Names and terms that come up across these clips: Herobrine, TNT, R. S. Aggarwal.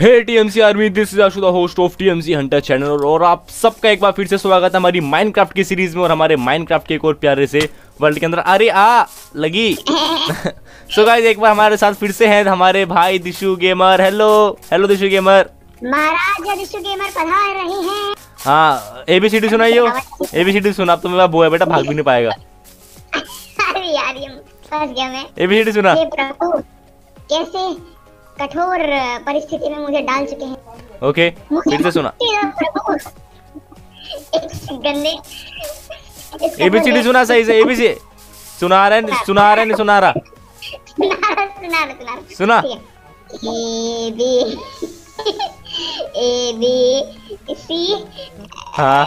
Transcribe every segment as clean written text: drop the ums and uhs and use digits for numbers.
Hey TMC army, this is Ashu the host of TMC hunter channel और आप सबका एक बार फिर से स्वागत है हमारी माइनक्राफ्ट की सीरीज में और हमारे माइनक्राफ्ट के एक और प्यारे से वर्ल्ड के अंदर। अरे आ लगी सो गाइस एक बार हमारे साथ फिर से हैं हमारे भाई Dishu gamer. Hello hello Dishu gamer. महाराज दिशु गेमर पधार रहे हैं। हाँ ABCD सुनाइयो, ABCD सुना। अब तो मेरा बो है बेटा, भाग भी नहीं पाएगा। अरे यार ये फंस गया मैं। ABCD सुना। कैसे कठोर परिस्थिति में मुझे डाल चुके हैं। ओके फिर से सुना। ABCD सुना सही से। ABC सुना रहे नहीं सुना रहे नहीं सुना रहा सुना ABC। हाँ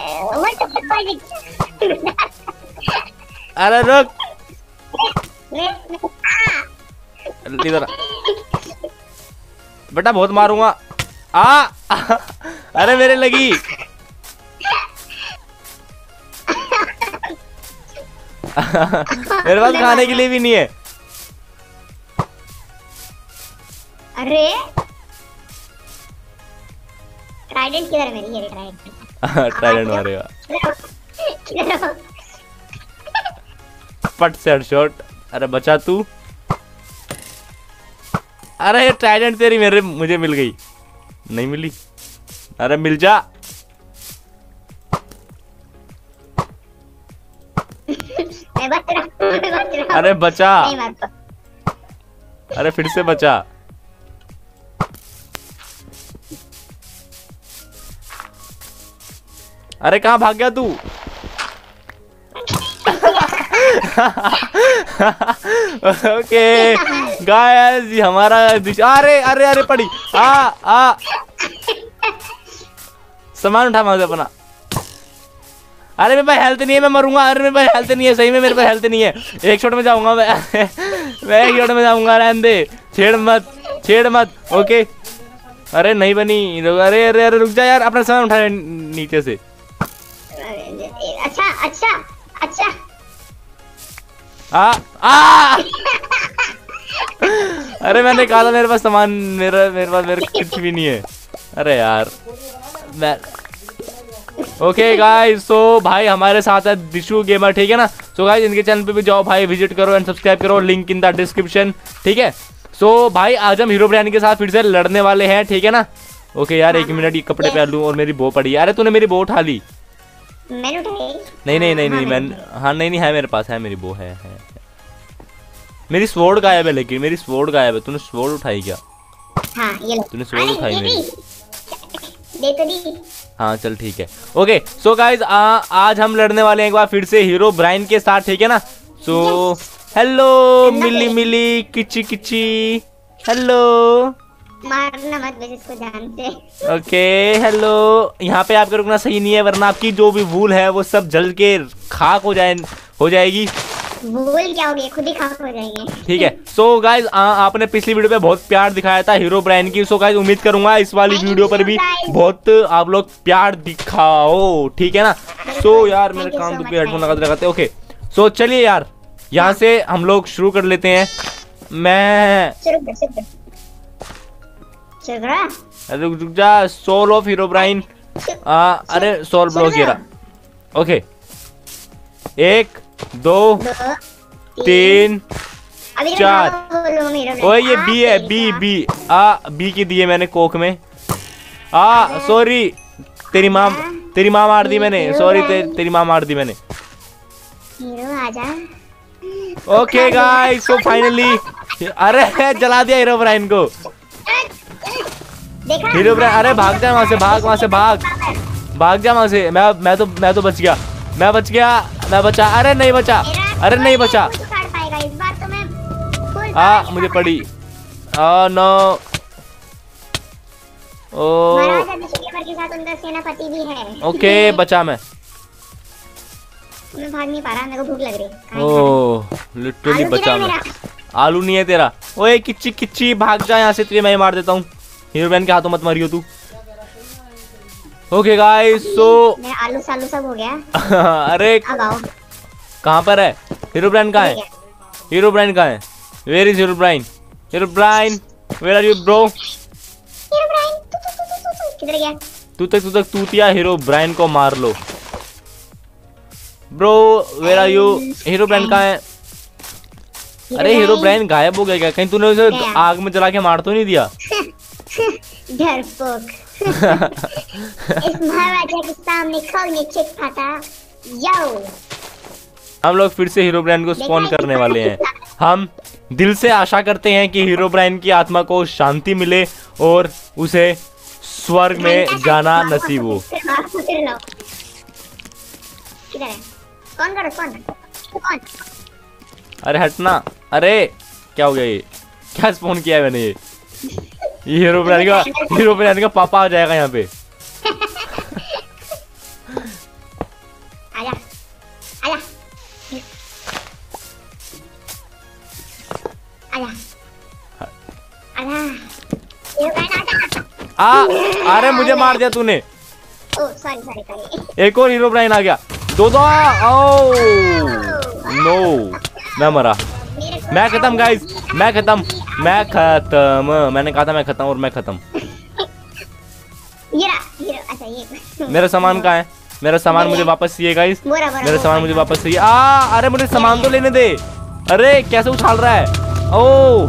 अरे रुक बेटा बहुत मारूंगा। आ अरे मेरे लगी। मेरे पास खाने के लिए भी नहीं है। अरे ट्राइडेंट किधर है मेरी? ये ट्राइडेंट ट्राइडेंट मारे यार पट से हेडशॉट। अरे बचा तू। अरे ट्राइडेंट तेरी मेरे मुझे मिल गई। नहीं मिली। अरे मिल जा। अरे बचा। अरे फिर से बचा। अरे कहाँ भाग गया तू? ओके गाइस हमारा अरे अरे अरे पड़ी आ आ सामान उठा मुझे अपना। अरे मेरे पास हेल्थ नहीं है, मैं मरूंगा। अरे मेरे पास हेल्थ नहीं है, सही में मेरे पास हेल्थ नहीं है। एक शॉट में जाऊंगा मैं एक शॉट में जाऊंगा। रहने दे, छेड़ मत छेड़ मत। ओके अरे नहीं बनी। अरे अरे अरे रुक जा यार, अपना सामान उठा नीचे से। अच्छा अच्छा अच्छा आ, आ! अरे मैंने कहा था मेरे पास सामान मेरे पास कुछ भी नहीं है। अरे यार मैं ओके गाइस सो भाई हमारे साथ है दिशु गेमर, ठीक है ना। सो गाइस इनके चैनल पे भी जाओ भाई, विजिट करो एंड सब्सक्राइब करो, लिंक इन द डिस्क्रिप्शन, ठीक है। सो भाई आज हम हीरोब्राइन के साथ फिर से लड़ने वाले हैं, ठीक है ना। ओके यार एक मिनट ये कपड़े पहन लूं और मेरी बो पड़ी। अरे तूने मेरी बो उठा ली? मैंने उठाई नहीं। नहीं नहीं नहीं मैंने हाँ नहीं नहीं है मेरे पास है मेरी बो है। मेरी स्वॉर्ड गायब है, लेकिन मेरी स्वॉर्ड गायब है। तूने स्वॉर्ड उठाई क्या? हाँ ये लो। तूने स्वॉर्ड उठाई मेरी, दे तो दी। हाँ चल ठीक है। ओके सो गाइस आज हम लड़ने वाले हैं एक बार फिर से हीरोब्राइन के साथ, ठीक है ना। सो हेलो मिली मिली किची किची। हेलो मारना मत बस इसको जान से। ओके हेलो यहाँ पे आपको रुकना सही नहीं है, वरना आपकी जो भी वूल है वो सब जल के खाक हो जाएगी। वूल क्या होगी? खुद ही खाक हो जाएगी, ठीक है। सो गाइज आपने पिछली वीडियो पे बहुत प्यार दिखाया था हीरोब्राइन की। सो गाइज उम्मीद करूंगा इस वाली वीडियो पर भी बहुत आप लोग प्यार दिखाओ, ठीक है ना। सो यार मेरे काम दुख हेडफोन लगाते। ओके सो चलिए यार यहाँ से हम लोग शुरू कर लेते हैं। मैं रुक जा। Soul of Herobrine. अरे सोल ब्लॉक गिरा। ओके 1 2 3 4। ओए ये बी है, बी बी बी की दी है मैंने कोक में। सॉरी तेरी माँ मार दी मैंने। सॉरी तेरी माँ मार दी मैंने। ओके गाइस सो फाइनली अरे जला दिया हीरोब्राइन को। हीरोब्राइन अरे भाग जा वहाँ से, भाग वहाँ से, भाग जा वहाँ से। मैं तो बच गया, मैं बचा। अरे नहीं बचा, अरे नहीं बचा। इस बार तो मैं मुझे पड़ी। नो सेनापति भी है। ओके बचा। मैं भाग नहीं पा रहा, मेरे को भूख लग रही। ओह लिटरली बचा मैं। आलू नहीं है तेरा। ओए किच्ची किच्ची भाग जा यहाँ से, तेरे मैं मार देता हूँ। हीरोब्राइन के हाथों मत मारियो तू। ओके गाइस सो मेरा आलू सालू सब हो गया। अरे कहाँ पर है हीरोब्राइन? कहाँ है हीरोब्राइन? कहाँ है? Where is Herobrine? Herobrine where are you bro? Herobrine किधर गया? तू तक तूतिया हीरोब्राइन को मार लो। Bro where are you? Herobrine कहाँ है? अरे हीरोब्राइन गायब हो गया क्या? कहीं तूने उसे आग में जला के मार तो नहीं दिया? डरपोक। इस महाराजा के सामने खौने चित फाटा। यो हम लोग फिर से हीरोब्राइन को स्पॉन करने वाले हैं। हम दिल से आशा करते हैं कि हीरोब्राइन की आत्मा को शांति मिले और उसे स्वर्ग में जाना नसीब हो। कौन? अरे हटना। अरे क्या हो गया? ये क्या स्पॉन किया है मैंने? ये हीरोब्राइन का पापा आ जाएगा यहाँ पे। अरे मुझे मार दिया तूने। Oh sorry sorry sorry. एक और हीरोब्राइन आ गया। दो आओ। नो मैं मरा। मैं खत्म गाइस, मैं खत्म। मैंने कहा था मैं खत्म और मैं खत्म। अच्छा ये मेरा सामान कहाँ है? मेरा सामान मुझे वापस चाहिए गाइस। मेरा सामान मुझे वापस चाहिए। अरे मुझे सामान तो लेने दे। अरे कैसे उछाल रहा है? ओ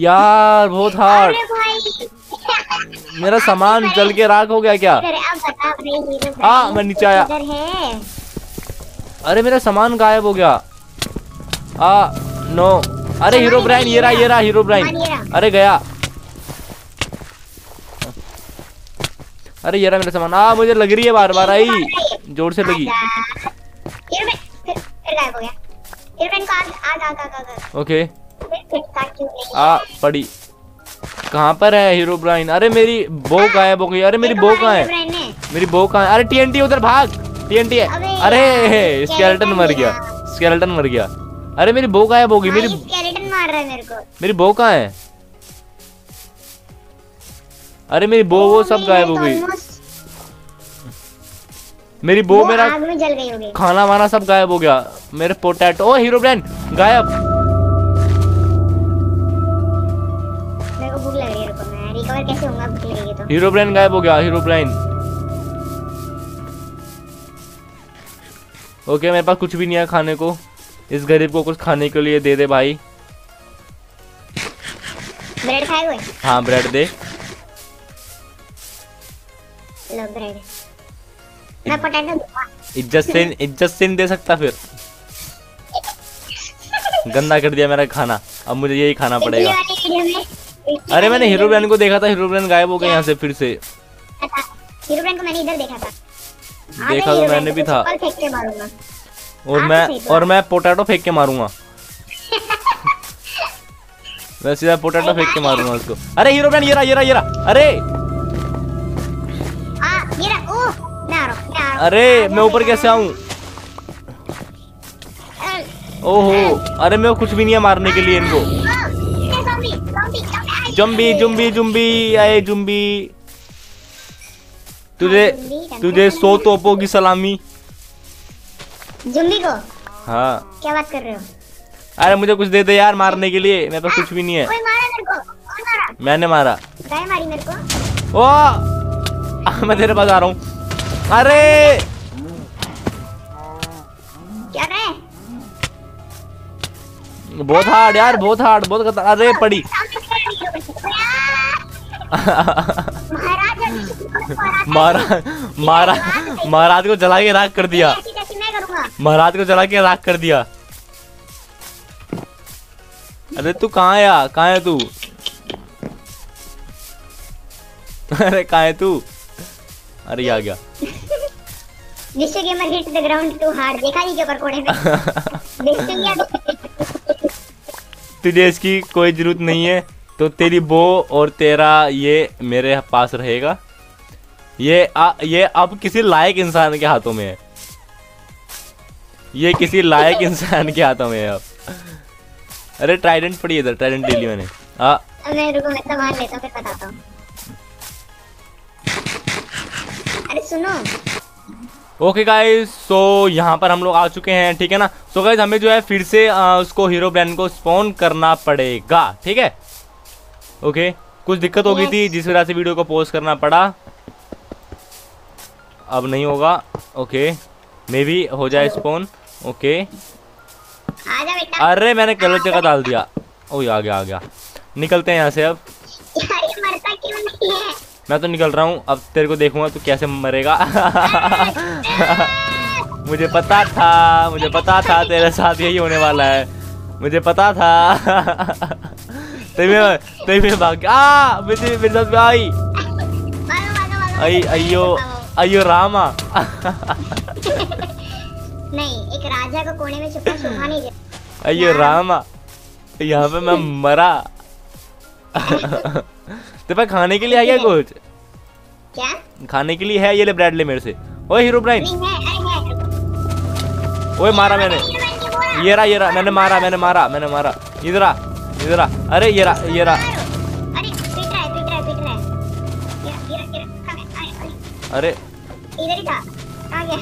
यार बहुत हार्ड। मेरा सामान जल के राख हो गया क्या? मैं नीचे आया। अरे मेरा सामान गायब हो गया। नो। अरे हीरोब्राइन ये रहा हीरोब्राइन। अरे गया। अरे ये रहा मेरा सामान। मुझे लग रही है बार बार। आई जोर से लगी। ओके पड़ी। कहाँ पर है हीरोब्राइन? अरे मेरी बो गायब हो गई। अरे मेरी बो कहाँ है? अरे टीएनटी उधर भाग। टीएनटी है। अरे स्केलेटन मर गया। अरे मेरी बो गायब हो गई। मेरी स्केलेटन मार रहा है मेरे को। मेरी बो कहाँ है? अरे मेरी बो वो सब गायब हो गई। मेरी बो मेरा खाना वाना सब गायब हो गया। मेरे पोटैटो। हीरोब्राइन गायब। कैसे होगा? भूख लगी तो। हीरोब्राइन गायब हो गया। ओके मेरे पास कुछ भी नहीं है खाने को। इस गरीब को कुछ खाने के लिए दे दे भाई। ब्रेड खाए हुए? हाँ ब्रेड दे। लो ब्रेड। मैं पोटैटो दूंगा। इज्जत से नहीं दे सकता फिर। गंदा कर दिया मेरा खाना। अब मुझे यही खाना पड़ेगा। अरे मैंने हीरोब्राइन को देखा था। हीरोब्राइन गायब हो गया यहाँ से फिर से। हीरोब्राइन को मैंने इधर देखा तो मैंने भी था। और मैं पोटैटो फेंक के मारूंगा। मैं सीधा पोटैटो फेंक के मारूंगा उसको। अरे हीरोब्राइन ये रहा। अरे मैं ऊपर कैसे आऊँ? ओहो। अरे मैं कुछ भी नहीं है मारने के लिए इनको। जुम्बी तुझे 100 तोपों की सलामी। जुम्बी को? हाँ। क्या बात कर रहे हो? अरे मुझे कुछ दे दे यार मारने के लिए। मेरे पास कुछ भी नहीं है। कोई मारा मेरे को? कौन मारा? मैंने मारा। गाय मारी मेरे को। मैं तेरे पास आ रहा हूँ। अरे क्या रहे? बहुत हार्ड यार, बहुत खतरनाक। अरे पड़ी। महाराज को जला के राख कर दिया। अरे तू कहाँ है तू? अरे कहाँ है तू? अरे आ गया। Dishu gamer hit the ground too hard. देखा नहीं क्या परकोड़े में? तुझे इसकी कोई जरूरत नहीं है तो तेरी बो और तेरा ये मेरे पास रहेगा। ये अब किसी लायक इंसान के हाथों में है। अब अरे ट्राइडेंट पड़ी इधर। ट्राइडेंट ले ली मैंने। रुको मैं सामान लेता हूं फिर बताता हूं। अरे सुनो। ओके गाइस सो यहाँ पर हम लोग आ चुके हैं ठीक है ना। सो गाइस हमें जो है फिर से उसको हीरोब्राइन को स्पॉन करना पड़ेगा ठीक है। ओके कुछ दिक्कत हो गई थी जिस वजह से वीडियो को पॉज करना पड़ा। अब नहीं होगा। ओके मे भी हो जाए स्पॉन। ओके अरे मैंने गलत जगह डाल दिया। ओ आ गया आ गया। निकलते हैं यहाँ से। अब मरता क्यों नहीं है? मैं तो निकल रहा हूँ। अब तेरे को देखूंगा तू कैसे मरेगा। मुझे पता था, मुझे पता था तेरे साथ यही होने वाला है, मुझे पता था। तभी मैं भाग गया। मेरे साथ आई आई अयो अयो रामा। नहीं एक राजा को कोने में छुपा शोभा नहीं देता। अयो रामा यहाँ पे मैं मरा। तेरे खाने के लिए है क्या कुछ? क्या खाने के लिए है? ये ले ब्रेड ले मेरे से। ओए हीरोब्राइन। ओए मारा मैंने। ये रहा मैंने मारा। इधर आ। अरे ये रहा। अरे पीट रहा है। अरे इधर ही था। आ गया।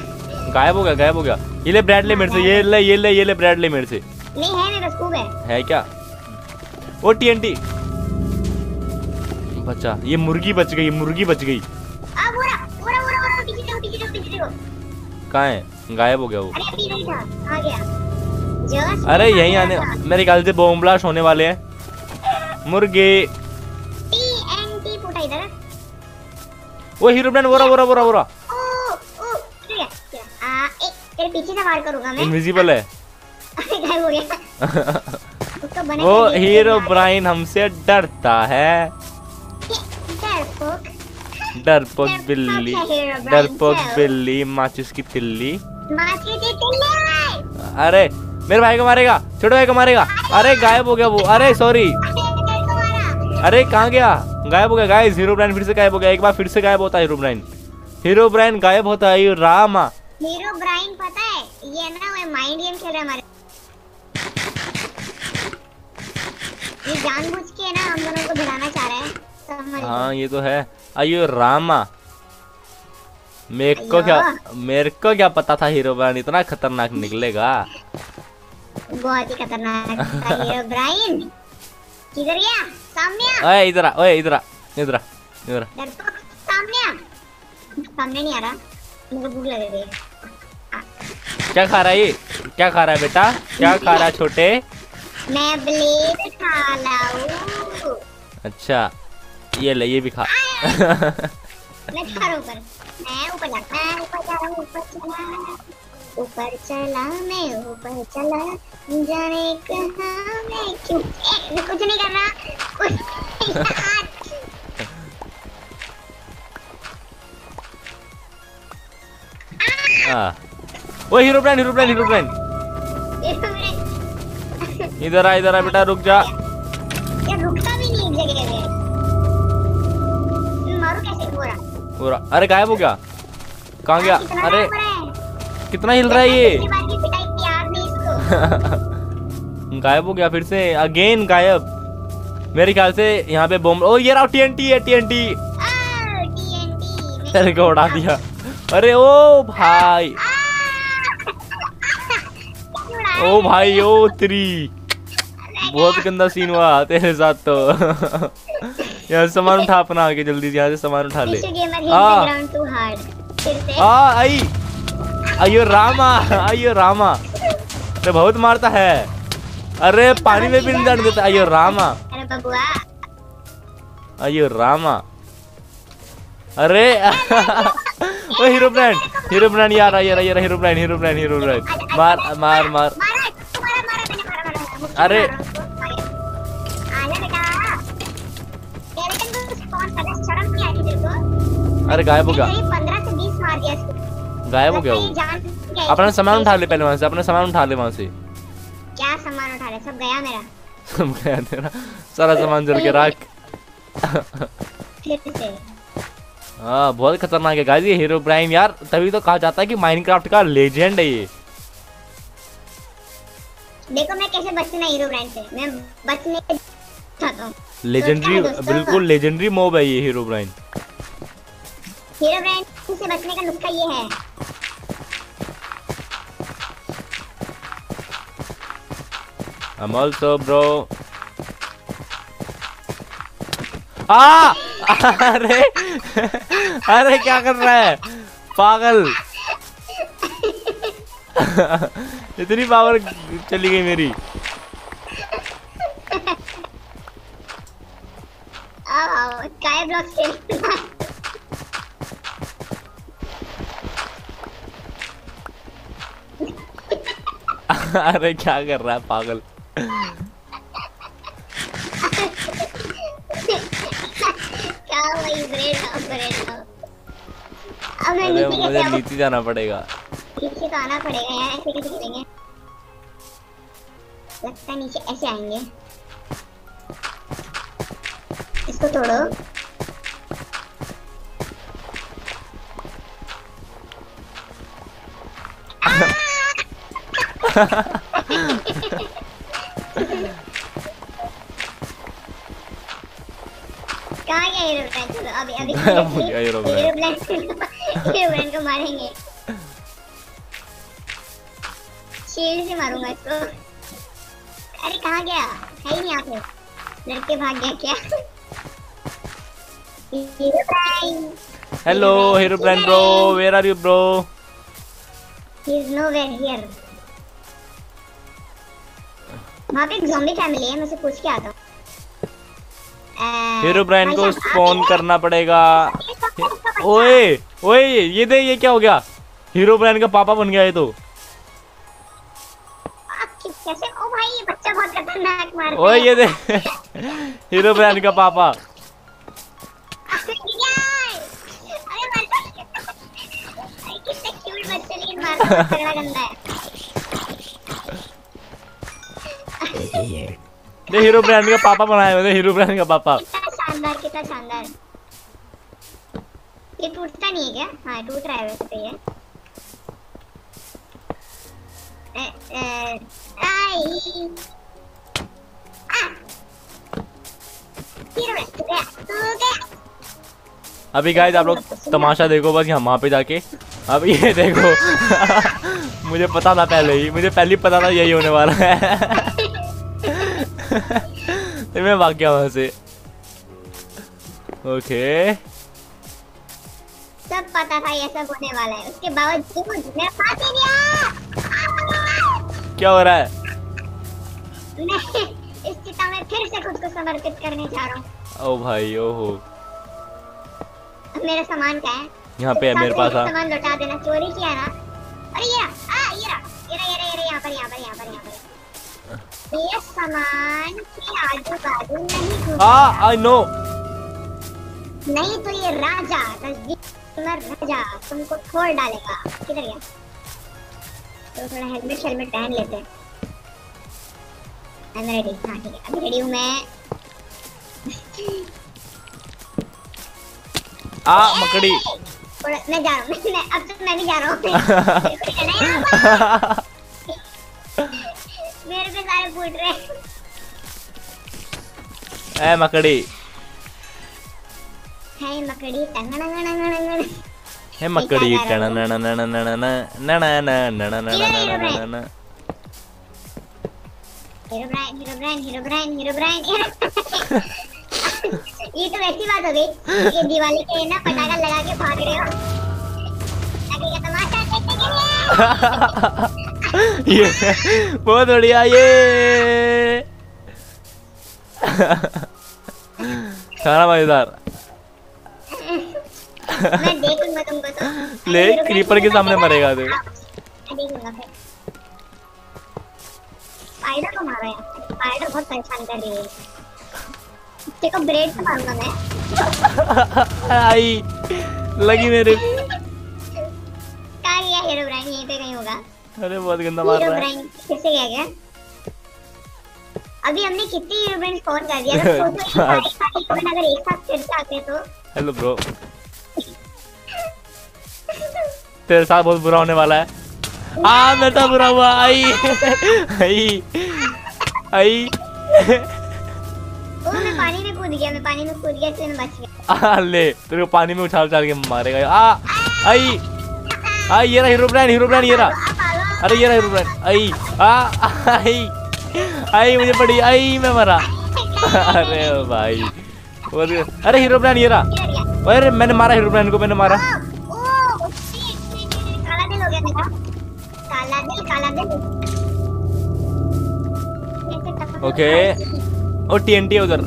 गायब हो गया। ये ले ब्रेड ले मेरे से। ये ले ब्रेड ले मेरे से। नहीं है मेरे पास खूब है क्या? वो TNT बच्चा। ये मुर्गी बच गई। कहाँ है? गायब हो गया वो। अरे यही आने मेरे ख्याल से बॉम्ब ब्लास्ट होने वाले हैं। मुर्गी TNT फूटा इधर। वो हीरोब्राइन बोरा। तेरे पीछे से वार करूंगा मैं। इनविजिबल है। गायब हो गया। वो हीरोब्राइन हमसे डरता है। डरपोक बिल्ली माचिस की तिल्ली। अरे मेरे भाई को मारेगा, छोटे भाई को मारेगा। अरे गायब हो गया वो। अरे सॉरी। अरे कहाँ गया? गायब हो गया गाइस। हीरोब्राइन फिर से गायब हो गया। एक बार फिर से गायब होता है हीरोब्राइन गायब होता है। रामा हीरोब्राइन पता है ये ना वो माइंड गेम खेल रहा है हमारे। ये जानबूझ के ना हम दोनों को भिड़ाना चाह रहा है। हाँ ये तो है। अयो रामा मेरे को क्या पता था हीरोब्राइन इतना खतरनाक निकलेगा। बहुत ही खतरनाक था हीरोब्राइन। किधर गया? सामने। इधर आ। सामने नहीं आ रहा। मुझे भूख लग रही है। क्या खा रहा है बेटा? क्या खा रहा है छोटे? मैं ब्लेड खा रहा हूँ। अच्छा ये भी खा। मैं जा रहा हूं ऊपर। मैं ऊपर चला। जाने कहां मैं क्यों कुछ नहीं कर रहा। ओए हीरोब्राइन इधर आ बेटा। रुक जा। रुकता भी नहीं एक जगह पे। अरे गायब हो गया। कहाँ गया? अरे कितना हिल रहा है ये। गायब हो गया फिर से। अगेन गायब। मेरे ख्याल से यहाँ पे बम। ओ ये रहा TNT है। TNT तेरे को उड़ा दिया। अरे ओ भाई ओ तेरी बहुत गंदा सीन हुआ तेरे साथ तो। यार सामान उठा अपना। आगे जल्दी से यहाँ से सामान उठा ले। अयो रामा तो बहुत मारता है। अरे पानी में भी नहीं डाल देता। अयो रामा। अरे ओ हीरोब्राइन यार। हीरोब्राइन मार। अरे अरे गायब हो गया। 15 से 20 मार दिया इसको। गायब हो गया वो। अपना सामान उठा ले पहले वहाँ से। क्या सामान उठा ले? सब गया मेरा। सारा सामान जल के राख। हाँ बहुत खतरनाक है गाइस ये हीरोब्राइन यार। तभी तो कहा जाता है कि माइनक्राफ्ट का लेजेंड है ये। देखो मैं कैसे बचना हीरोब्राइन से। मैं बचने चाहता हूँ। लेजेंडरी बिल्कुल लेजेंडरी मोब है ये हीरोब्राइन। हीरोब्राइन से बचने का नुस्खा ये है। I'm also bro। आ अरे अरे क्या कर रहा है पागल। इतनी पावर चली गई मेरी। अरे क्या कर रहा है पागल। क्या भाई ब्रेड अरे मुझे नीचे जाना पड़ेगा। नीचे तो आना पड़ेगा यार, ऐसे कैसे खेलेंगे? लगता है नीचे ऐसे आएंगे। इसको तोड़ो। कहाँ गया एरोप्लेन? चलो अभी अभी एरोप्लेन को मारेंगे। शील्ड से मारूंगा इसको। अरे कहाँ गया? है ही नहीं यहाँ पे। लड़के भाग गया क्या? Aeroplane. Hello aeroplane bro, where are you bro? He is nowhere here. वहाँ पे एक ज़ॉम्बी फैमिली है, मैं उसे पूछ के आता हूँ। हीरोब्राइन को स्पॉन करना पड़ेगा। ओए ओए ये दे, ये क्या हो गया? हीरोब्राइन का पापा बन गया ये तो। कैसे? ओ भाई ये बच्चा बहुत खतरनाक मार रहा है। ओए ये दे हीरोब्राइन का पापा। ये हीरो ब्रांड का पापा बनाया मैंने। हीरो ब्रांड का पापा कितना शानदार, कितना शानदार। ये टूटता नहीं है क्या? हाँ टूट रहा है वैसे तो ये। अभी गाइस आप लोग तमाशा देखो बस यहाँ वहाँ पे जाके। अब ये देखो मुझे पता था पहले ही, मुझे पहले ही पता था यही होने वाला है। तो मैं भाग गया वहां से। ओके सब पता था ये सब होने वाला है, उसके बावजूद मैं फंस गया। क्या हो रहा है? मैं इस चिता में फिर से खुद को समर्पित करने जा रहा हूँ। ओ भाई ओहो मेरा सामान क्या है? यहाँ पे है मेरे पास। सामान लौटा देना, चोरी किया ना। अरे ये रहा यहाँ पर ये सामान के आजू-बाजू नहीं। I know. नहीं तो ये राजा राजा तुमको खोल डालेगा। किधर गया? तो थोड़ा हेलमेट शेलमेट पहन लेते हैं। I'm ready। हाँ ठीक है अभी रेडी हूँ मैं। आ मकड़ी मैं जा रहा हूँ। अब तो मैं भी जा रहा हूँ। मेरे पे सारे फूट रहे हैं। मकड़ी है मकड़ी टंगना है मकड़ी टंगना ना। हीरोब्राइन ये तो वैसी बात हो गई। ये दिवाली के ना पटाखा लगा के भाग रहे हो आगे का तमाशा देखने के लिए। ये बहुत बढ़िया। ये खाना मजेदार। मैं देखूंगा तुमको तो। ले क्रीपर के सामने मरेगा तू। देखूंगा फिर। स्पाइडर को मारा यार, स्पाइडर बहुत परेशान कर रही है। देखो ब्रेड से मारूंगा मैं। आई लगी मेरे। कहाँ गया हीरोब्राइन? यहीं पे कहीं होगा। अरे बहुत गंदा मार रहा है। हीरोब्राइन किससे गया क्या? अभी हमने कितने हीरोब्राइन स्कोर कर दिया? अगर एक साथ फिर से आते तो। हेलो ब्रो तेरे साथ बहुत बुरा होने वाला है। आ मेरा बुरा हुआ। आई आई आई वो मैं पानी में कूद गया इसलिए मैं बच गया। ले तेरे को पानी में उछाल के मारेगा। आ आई आई ये रहा हीरोब्राइन ये रहा। अरे ये रहा हीरोब्राइन। आई आ आई आई मुझे पड़ी। आई मैं मरा। अरे भाई और अरे हीरोब्राइन ये रहा। अरे मैंने मारा हीरोब्राइन को, मैंने मारा। काला दिल हो गया मेरा, काला दिल, काला दिल। ओके और टीएनटी उधर।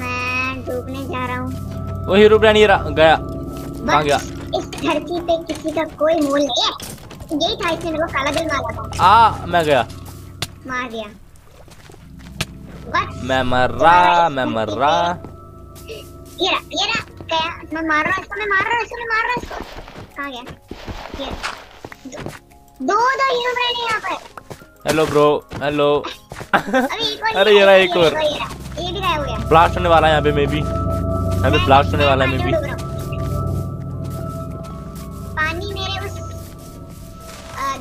मैं डूबने जा रहा हूँ। वो हीरोब्राइन ये रहा, गया कहाँ गया? इस धरती पे किसी का कोई मोल नहीं है। यही था, इसने मेरे को काला दिल मारा था। आ मैं गया, मार दिया। मैं मर रहा। ये रहा गया। मैं मार रहा इसको। कहाँ गया? ये दो हीरोब्राइन यहाँ पर। Hello bro, hello. अरे ये रहा एक और। ये भी गायब हो गया। ब्लास्ट होने वाला है यहाँ पे, मैं भी ब्लास्ट होने वाला है। मैं भी पानी मेरे उस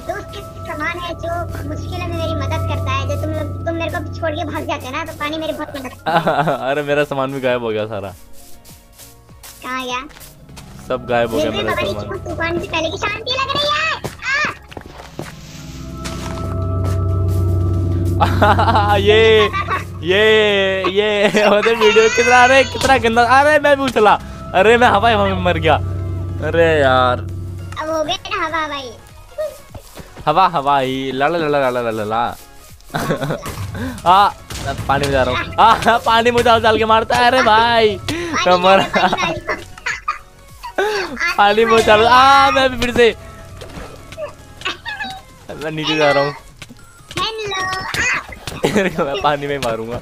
दोस्त के समान है जो मुश्किल में मेरी मदद करता है। जो तुम मेरे को छोड़ के भाग जाते हो ना, तो पानी मेरी बहुत मदद करता है। अरे मेरा सामान भी गायब हो गया सारा। कहाँ गया? सब गायब हो गया मेरा सामान। तूफान से पहले की शांति लग रही है। ये मतलब वीडियो कितना, अरे कितना गंदा। अरे मैं भी उछला, अरे मैं हवा में मर गया। अरे यार अब हो गए ना हवा हवाई लला। आ पानी में जा रहा हूँ। पानी में उछाल के मारता है। अरे भाई पानी में उछाल। मैं भी फिर से नीचे जा रहा हूँ। मैं पानी में मारूंगा।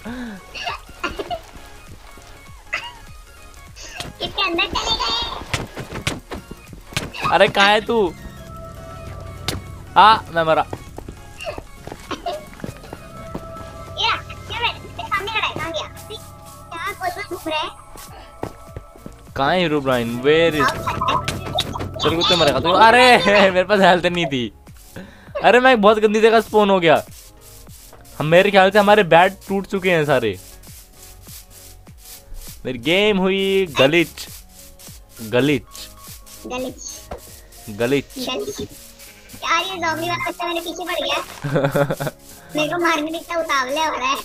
इसके अंदर चले गए। अरे कहाँ है तू? मैं मरा। कहाँ है हीरोब्राइन? Where is? चल कुत्ते मरेगा तू। अरे मेरे पास हेल्थ नहीं थी। अरे मैं बहुत गंदी जगह स्पॉन हो गया। हम मेरे ख्याल से हमारे बैट टूट चुके हैं सारे। मेरी गेम हुई गलिच। यार ये ज़ॉम्बी वाला बच्चा मेरे पीछे पड़ गया। मेरे को मारने में इतना उतावले हो रहा है।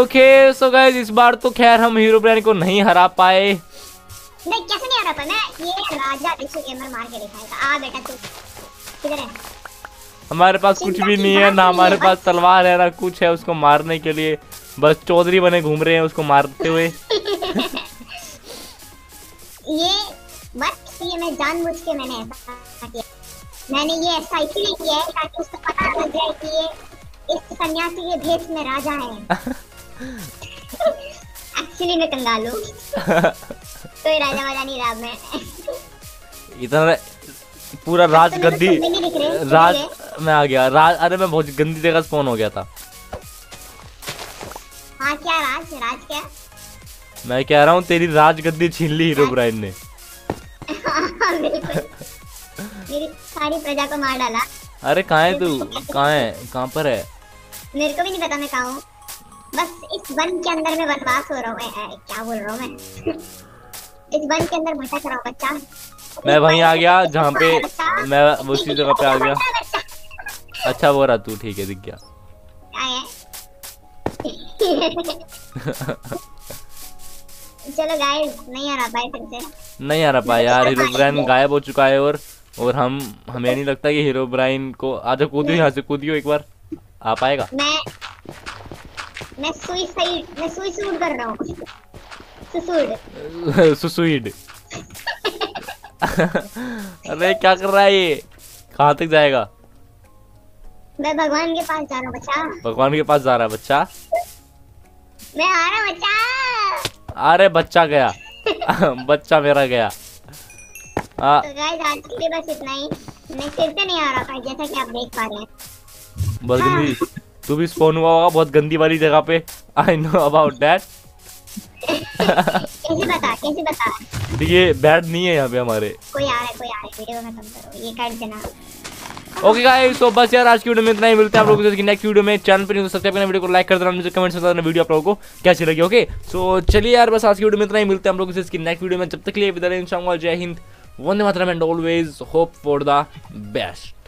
ओके सो गाइस, इस बार तो खैर हम हीरोब्राइन को नहीं हरा पाए। नहीं कैसे नहीं हरा पाए? मैं ये राजा डिशू गेमर मार के दिखाएगा। आ बेटा तू किधर है? हमारे पास कुछ भी नहीं है ना, हमारे पास तलवार है ना कुछ है उसको मारने के लिए। बस चौधरी बने घूम रहे हैं उसको मारते हुए। ये मैं जानबूझ के मैंने ऐसा किया। मैंने ये ऐसा इसलिए किया है ताकि उसको पता लग जाए कि ये इस सन्यासी के भेष में राजा है। एक्चुअली मैं कंगाल हूँ। कोई राजा वाला नहीं रहा मैं। इधर पूरा राज गद्दी राज मैं आ गया राज। अरे मैं बहुत गंदी जगह स्पॉन हो गया था। हाँ क्या राज क्या? मैं कह रहा हूँ तेरी राज गद्दी छीन ली हीरोब्राइन ने। मेरी सारी प्रजा को मार डाला। अरे कहाँ है तू? कहाँ पर है? मेरे को भी नहीं पता मैं कहाँ हूँ। बस इस वन के अंदर मैं वनवास हो रहा हूँ। क्या बोल रहा हूँ मैं? इस वन के अंदर भटक रहा हूँ बच्चा। मैं वहीं आ गया जहाँ पे मैं उसी जगह पे आ गया। अच्छा वो रहा तू, ठीक है दिख गया। चलो गाइस नहीं आ रहा पाए यार। हीरोब्राइन गायब हो चुका है और हमें नहीं लगता कि हीरोब्राइन को। आजा कूदियो यहाँ से, कूदियो एक बार आ पाएगा। मैं सुइसाइड कर रहा हूँ। सुसाइड? अरे क्या कर रहा है ये? कहाँ तक जाएगा? मैं भगवान के पास जा रहा हूँ बच्चा। भगवान के पास जा रहा है बच्चा? मैं आ रहा हूँ बच्चा। अरे बच्चा गया। बच्चा मेरा गया। तो गाइस आज के लिए बस इतना ही। मैं फिर से नहीं आ रहा था जैसा कि आप देख पा रहे हैं। बहुत गंदी। तू भी स्पॉन हुआ होगा बहुत गंदी वाली जगह पे। I know about that. कैसे बता देखिए बैड नहीं है यहाँ पे हमारे। कोई आ रहा है वीडियो में कम करो, ये काट देना। ओके गाइस तो बस यार आज की वीडियो में इतना ही। मिलते हैं आप लोगों से नेक्स्ट वीडियो में। चैनल पर सब्सक्राइब करना, वीडियो को लाइक कर देना, मुझे कमेंट्स में बताना वीडियो आप लोगों को कैसी लगी। ओके सो चलिए यार बस आज की वीडियो में इतना ही। मिलते हैं आप लोगों से इसकी नेक्स्ट वीडियो में। जब तक के लिए विदा लेना चाहूंगा। जय हिंद, वंदे मातरम and always hope for the best.